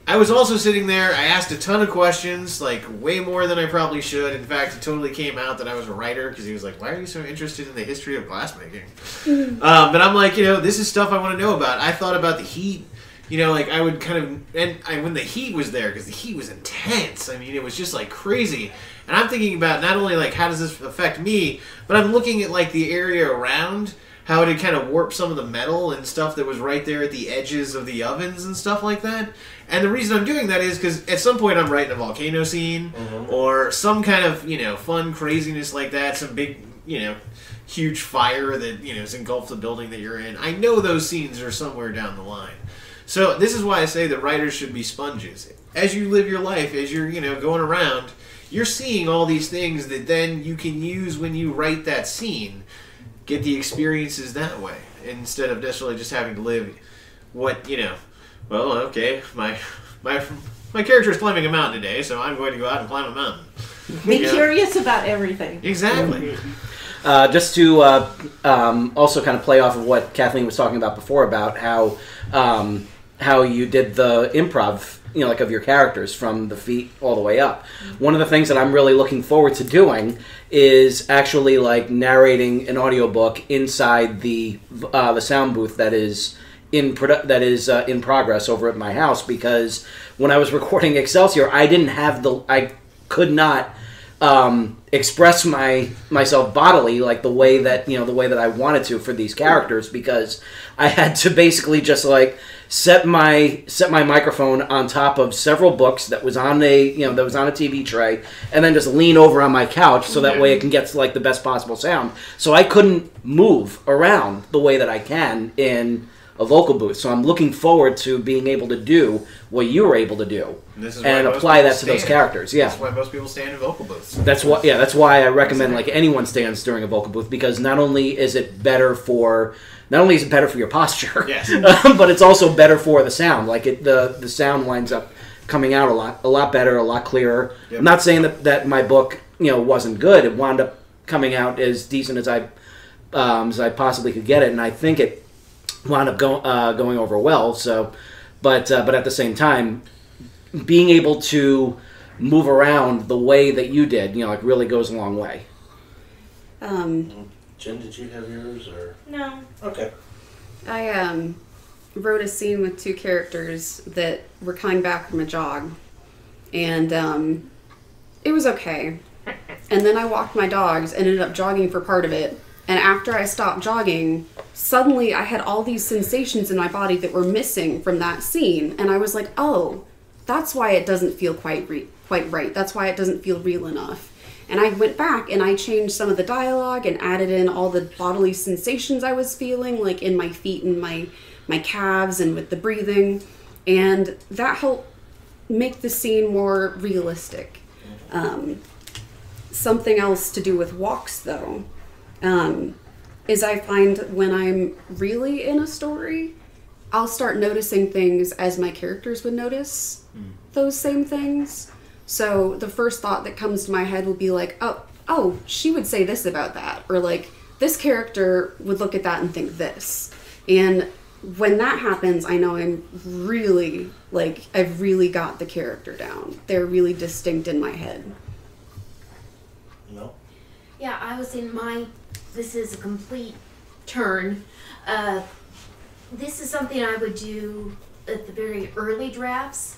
I was also sitting there. I asked a ton of questions, like way more than I probably should. In fact, it totally came out that I was a writer because he was like, "Why are you so interested in the history of glassmaking?" But I'm like, you know, this is stuff I want to know about. I thought about the heat. You know, like I would kind of, and when the heat was there, because the heat was intense. I mean, it was just like crazy. And I'm thinking about not only like how does this affect me, but I'm looking at like the area around, how it had kind of warped some of the metal and stuff that was right there at the edges of the ovens and stuff like that. And the reason I'm doing that is because at some point I'm writing a volcano scene or some kind of, you know, fun craziness like that, some big, you know, huge fire that, you know, has engulfed the building that you're in. I know those scenes are somewhere down the line. So this is why I say that writers should be sponges. As you live your life, as you're, you know, going around, you're seeing all these things that then you can use when you write that scene. Get the experiences that way instead of necessarily just having to live what, you know, well, okay, my character is climbing a mountain today, so I'm going to go out and climb a mountain. Be curious about everything. Exactly. Just to also kind of play off of what Kathleen was talking about before about how you did the improv, you know, like of your characters from the feet all the way up. One of the things that I'm really looking forward to doing is actually like narrating an audiobook inside the sound booth that is in progress over at my house, because when I was recording Excelsior, I didn't have the I could not express myself bodily like the way that, you know, the way that I wanted to for these characters, because I had to basically just like set my microphone on top of several books that was on a, you know, that was on a TV tray, and then just lean over on my couch so that way it can get like the best possible sound. So I couldn't move around the way that I can in a vocal booth. So I'm looking forward to being able to do what you were able to do and apply that to those characters. Yeah, that's why most people stand in vocal booths. That's why, yeah, that's why I recommend like anyone stands during a vocal booth, because not only is it better for your posture, but it's also better for the sound. Like it, the sound winds up coming out a lot better, a lot clearer. Yep. I'm not saying that my book, you know, wasn't good. It wound up coming out as decent as I possibly could get it, and I think it wound up going over well. So, but at the same time, being able to move around the way that you did, you know, like really goes a long way. Jen, did you have yours or no? Okay. I wrote a scene with two characters that were coming back from a jog, and it was okay. And then I walked my dogs and ended up jogging for part of it. And after I stopped jogging, suddenly I had all these sensations in my body that were missing from that scene. And I was like, oh, that's why it doesn't feel quite right. That's why it doesn't feel real enough. And I went back and I changed some of the dialogue and added in all the bodily sensations I was feeling, like in my feet and my calves and with the breathing. And that helped make the scene more realistic. Something else to do with walks, though, is I find when I'm really in a story, I'll start noticing things as my characters would notice those same things. So the first thought that comes to my head will be like, oh, she would say this about that. Or like, this character would look at that and think this. And when that happens, I know I'm really, like, I've really got the character down. They're really distinct in my head. No? Yeah, I was in my, this is a complete turn. This is something I would do at the very early drafts,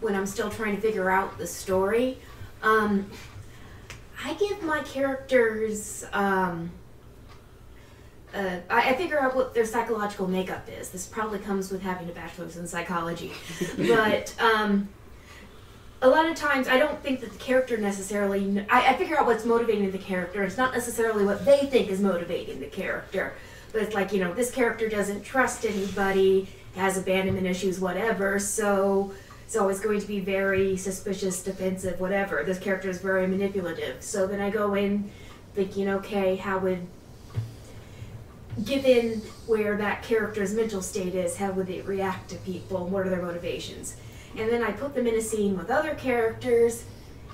when I'm still trying to figure out the story. I give my characters, I figure out what their psychological makeup is. This probably comes with having a bachelor's in psychology. But a lot of times I don't think that the character necessarily, I figure out what's motivating the character. It's not necessarily what they think is motivating the character. But it's like, you know, this character doesn't trust anybody, has abandonment issues, whatever, so it's always going to be very suspicious, defensive, whatever. This character is very manipulative. So then I go in thinking, okay, how would, given where that character's mental state is, how would it react to people? What are their motivations? And then I put them in a scene with other characters,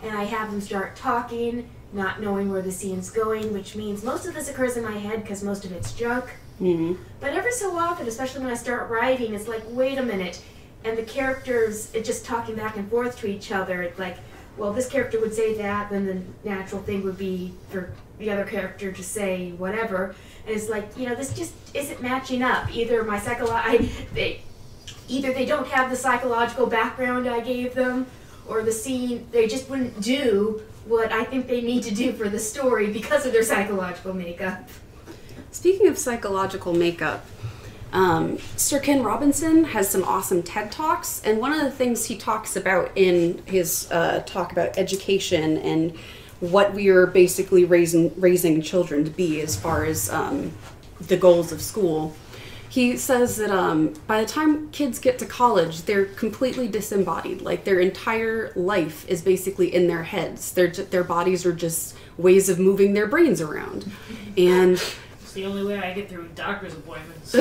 and I have them start talking, not knowing where the scene's going, which means most of this occurs in my head because most of it's junk. Mm-hmm. But every so often, especially when I start writing, it's like, wait a minute, and the characters are just talking back and forth to each other. It's like, well, this character would say that, then the natural thing would be for the other character to say whatever. And it's like, you know, this just isn't matching up. Either my either they don't have the psychological background I gave them, or the scene, they just wouldn't do what I think they need to do for the story because of their psychological makeup. Speaking of psychological makeup, Sir Ken Robinson has some awesome TED Talks, and one of the things he talks about in his talk about education and what we are basically raising children to be as far as the goals of school, he says that by the time kids get to college, they're completely disembodied. Like, their entire life is basically in their heads. Their bodies are just ways of moving their brains around, and the only way I get through doctor's appointments.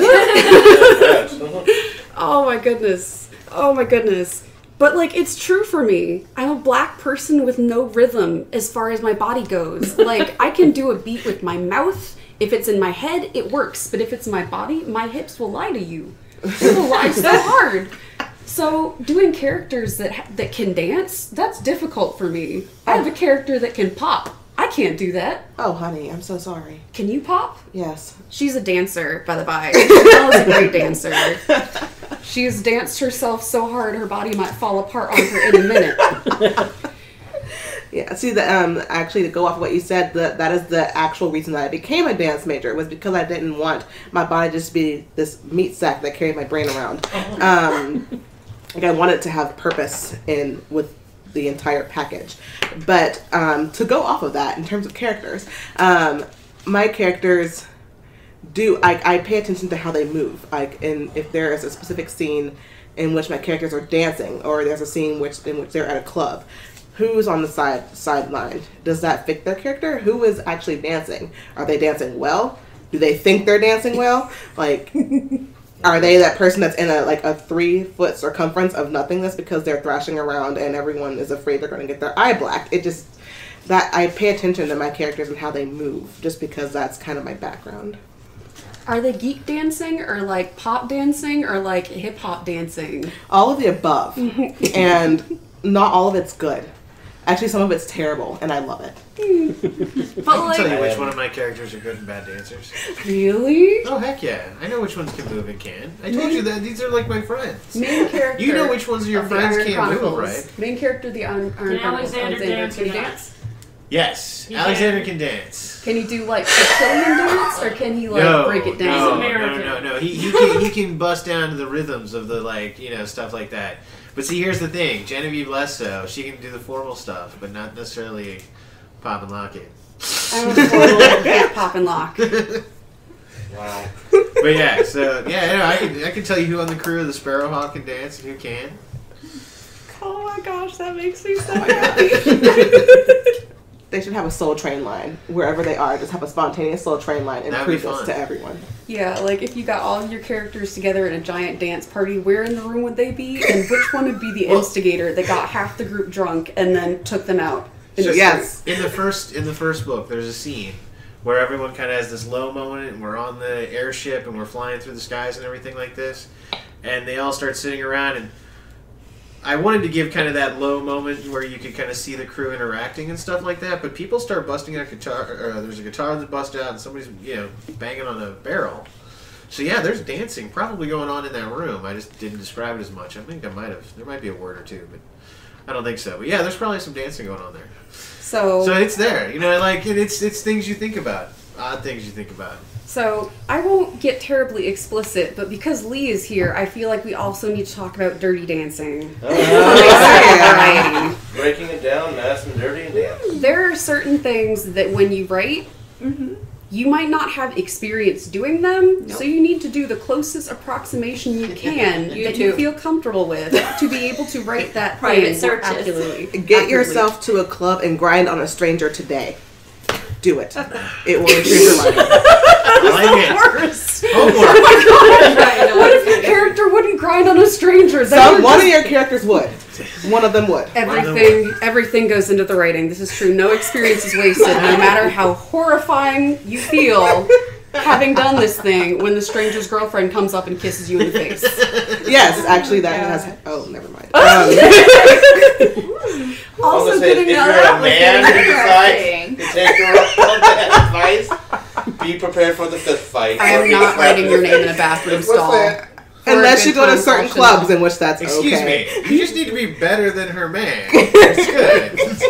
Oh my goodness. Oh my goodness. But like, it's true for me. I'm a black person with no rhythm as far as my body goes. Like, I can do a beat with my mouth. If it's in my head, it works. But if it's my body, my hips will lie to you. They will lie so hard. So doing characters that can dance, that's difficult for me. I have a character that can pop. I can't do that. Oh, honey, I'm so sorry. Can you pop? Yes. She's a dancer, by the by. She's a great dancer. She's danced herself so hard her body might fall apart on her in a minute. Yeah, see, actually, to go off of what you said, that is the actual reason that I became a dance major, was because I didn't want my body just to be this meat sack that carried my brain around. Like, I wanted to have purpose with the entire package. But to go off of that, in terms of characters, my characters do, I pay attention to how they move. Like, if there is a specific scene in which my characters are dancing, or there's a scene in which they're at a club, who's on the sideline? Does that fit their character? Who is actually dancing? Are they dancing well? Do they think they're dancing well? Like, are they that person that's in a 3-foot circumference of nothingness because they're thrashing around and everyone is afraid they're going to get their eye blacked? It just, that I pay attention to my characters and how they move, just because that's kind of my background. Are they geek dancing, or like pop dancing, or like hip hop dancing? All of the above. And not all of it's good. Actually, some of it's terrible, and I love it. But like, I can tell you which one of my characters are good and bad dancers. Really? Oh, heck yeah. I know which ones can move and can. I told you that. These are like my friends. Main character. You know which ones of your friends can't move, right? Main character, the Iron Chronicles. Alexander can dance? Yes. Alexander can dance. Can he do like a Chilean dance, or can he like break it down? He's American. No. He can bust down to the rhythms of the, like, you know, stuff like that. But see, here's the thing. Genevieve Lesso, she can do the formal stuff, but not necessarily pop and lock it. I was formal, pop and lock. Wow. But yeah, so, I can tell you who on the crew of the Sparrowhawk can dance and who can. Oh my gosh, that makes me so happy. They should have a Soul Train line. Wherever they are, just have a spontaneous Soul Train line and prove this to everyone. Yeah, like if you got all of your characters together in a giant dance party, where in the room would they be? And which one would be the instigator that got half the group drunk and then took them out? Yes. In the first book, there's a scene where everyone kind of has this low moment, and we're on the airship and we're flying through the skies and everything like this. And they all start sitting around, and I wanted to give kind of that low moment where you could kind of see the crew interacting and stuff like that, but people start busting out a guitar, or there's a guitar that busts out and somebody's, you know, banging on a barrel. So yeah, there's dancing probably going on in that room. I just didn't describe it as much. I think I might have. There might be a word or two, but I don't think so. But yeah, there's probably some dancing going on there. So it's there. You know, like, it's things you think about. Odd things you think about. So, I won't get terribly explicit, but because Leigh is here, I feel like we also need to talk about dirty dancing. Breaking it down, nice and dirty and dance. There are certain things that when you write, you might not have experience doing them, so you need to do the closest approximation you can you feel comfortable with to be able to write that private search. Absolutely. Get yourself to a club and grind on a stranger today. Do it. It will increase your life. I like it. Oh my god! What if your character wouldn't grind on a stranger? One of your characters would. One of them would. Everything goes into the writing. This is true. No experience is wasted. No matter how horrifying you feel, having done this thing when the stranger's girlfriend comes up and kisses you in the face. Yes, actually that has... Oh, never mind. Also getting if you're a man who decides to take your advice, be prepared for the fifth fight. I am not writing your name in a bathroom stall. Unless you go to certain clubs in which that's okay. Excuse me. You just need to be better than her man. It's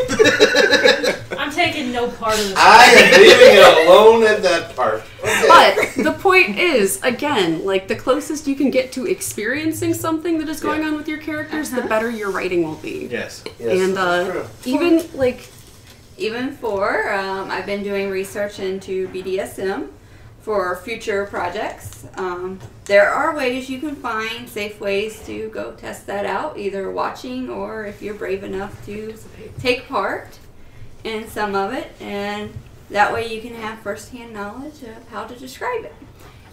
good. I'm taking no part in this. I am leaving it alone at that part. Okay. But the point is, again, like the closest you can get to experiencing something that is going on with your characters, the better your writing will be. Yes. And even for, I've been doing research into BDSM. For future projects, there are ways you can find safe ways to go test that out, either watching or if you're brave enough to take part in some of it, and that way you can have first-hand knowledge of how to describe it.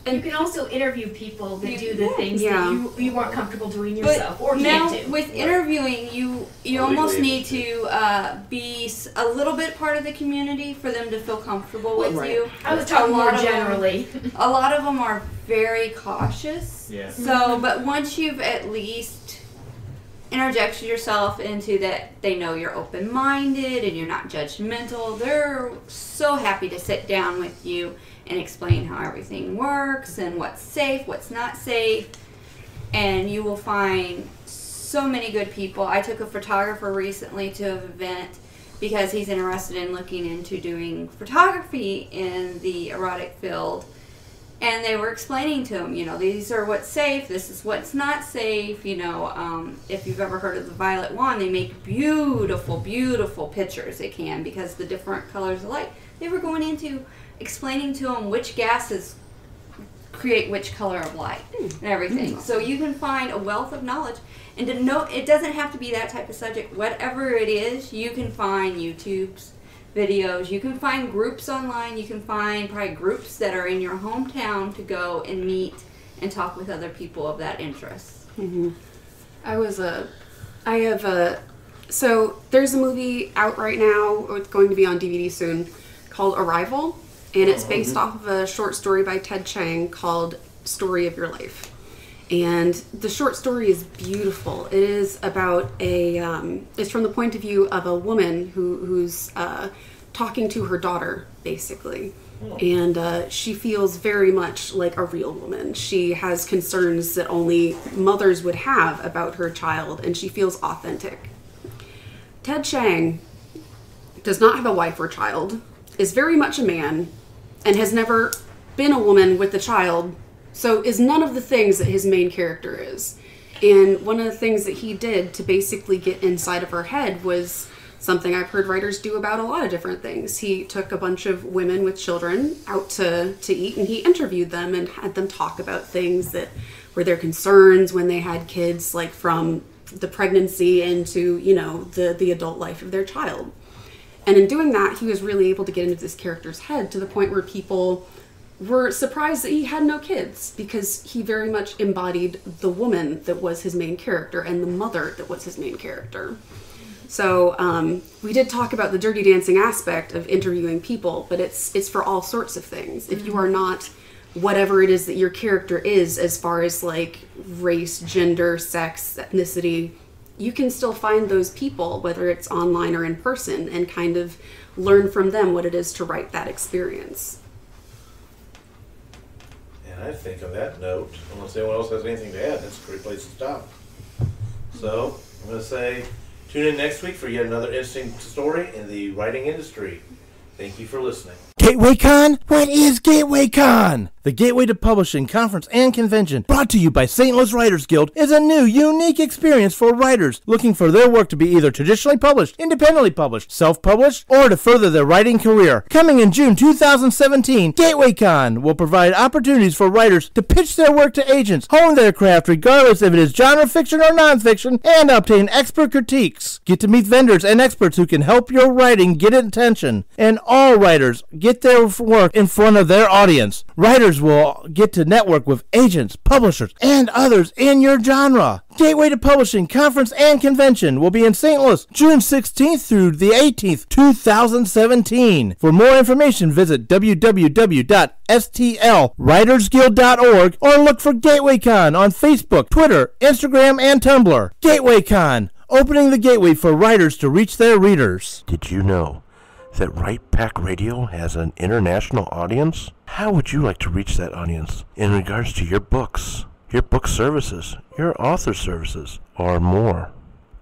And you can also interview people that do the things that you aren't comfortable doing yourself or can't do. Now, with interviewing, you almost need to be a little bit part of the community for them to feel comfortable with you. I was talking more generally. A lot of them are very cautious. Yeah. So, but once you've at least interjected yourself into that, they know you're open-minded and you're not judgmental. They're so happy to sit down with you and explain how everything works and what's safe, what's not safe. And you will find so many good people. I took a photographer recently to an event because he's interested in looking into doing photography in the erotic field. And they were explaining to him, you know, these are what's safe, this is what's not safe. You know, if you've ever heard of the violet wand, they make beautiful, beautiful pictures. They can, because the different colors of light. They were going into explaining to them which gases create which color of light and everything. So you can find a wealth of knowledge. And to know, it doesn't have to be that type of subject. Whatever it is, you can find YouTube's videos. You can find groups online. You can find probably groups that are in your hometown to go and meet and talk with other people of that interest. Mm-hmm. So there's a movie out right now, or it's going to be on DVD soon, called Arrival. And it's based off of a short story by Ted Chiang called Story of Your Life. And the short story is beautiful. It is about it's from the point of view of a woman who's talking to her daughter, basically. And she feels very much like a real woman. She has concerns that only mothers would have about her child, and she feels authentic. Ted Chiang does not have a wife or child, is very much a man, and has never been a woman with a child, so is none of the things that his main character is. And one of the things that he did to basically get inside of her head was something I've heard writers do about a lot of different things. He took a bunch of women with children out to eat, and he interviewed them and had them talk about things that were their concerns when they had kids, like from the pregnancy into, you know, the adult life of their child. And in doing that, he was really able to get into this character's head to the point where people were surprised that he had no kids, because he very much embodied the woman that was his main character and the mother that was his main character. So we did talk about the dirty dancing aspect of interviewing people, but it's for all sorts of things. If you are not whatever it is that your character is, as far as like race, gender, sex, ethnicity, you can still find those people, whether it's online or in person, and kind of learn from them what it is to write that experience. And I think on that note, unless anyone else has anything to add, that's a great place to stop. So I'm going to say tune in next week for yet another interesting story in the writing industry. Thank you for listening. Gateway Con? What is Gateway Con? The Gateway to Publishing Conference and Convention, brought to you by St. Louis Writers Guild, is a new, unique experience for writers looking for their work to be either traditionally published, independently published, self-published, or to further their writing career. Coming in June 2017, Gateway Con will provide opportunities for writers to pitch their work to agents, hone their craft regardless if it is genre fiction or nonfiction, and obtain expert critiques. Get to meet vendors and experts who can help your writing get attention. And all writers get get their work in front of their audience. Writers will get to network with agents, publishers, and others in your genre. Gateway to Publishing Conference and Convention will be in St. Louis, June 16th through the 18th, 2017. For more information, visit www.stlwritersguild.org or look for Gateway Con on Facebook, Twitter, Instagram, and Tumblr. Gateway Con, opening the gateway for writers to reach their readers. Did you know that Right Pack Radio has an international audience? How would you like to reach that audience in regards to your books, your book services, your author services, or more?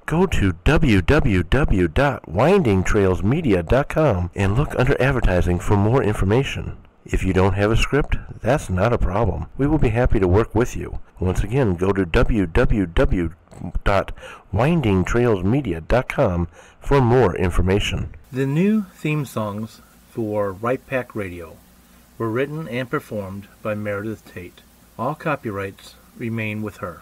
Go to www.windingtrailsmedia.com and look under advertising for more information. If you don't have a script, that's not a problem. We will be happy to work with you. Once again, go to www.windingtrailsmedia.com for more information. The new theme songs for Right Pack Radio were written and performed by Meredith Tate. All copyrights remain with her.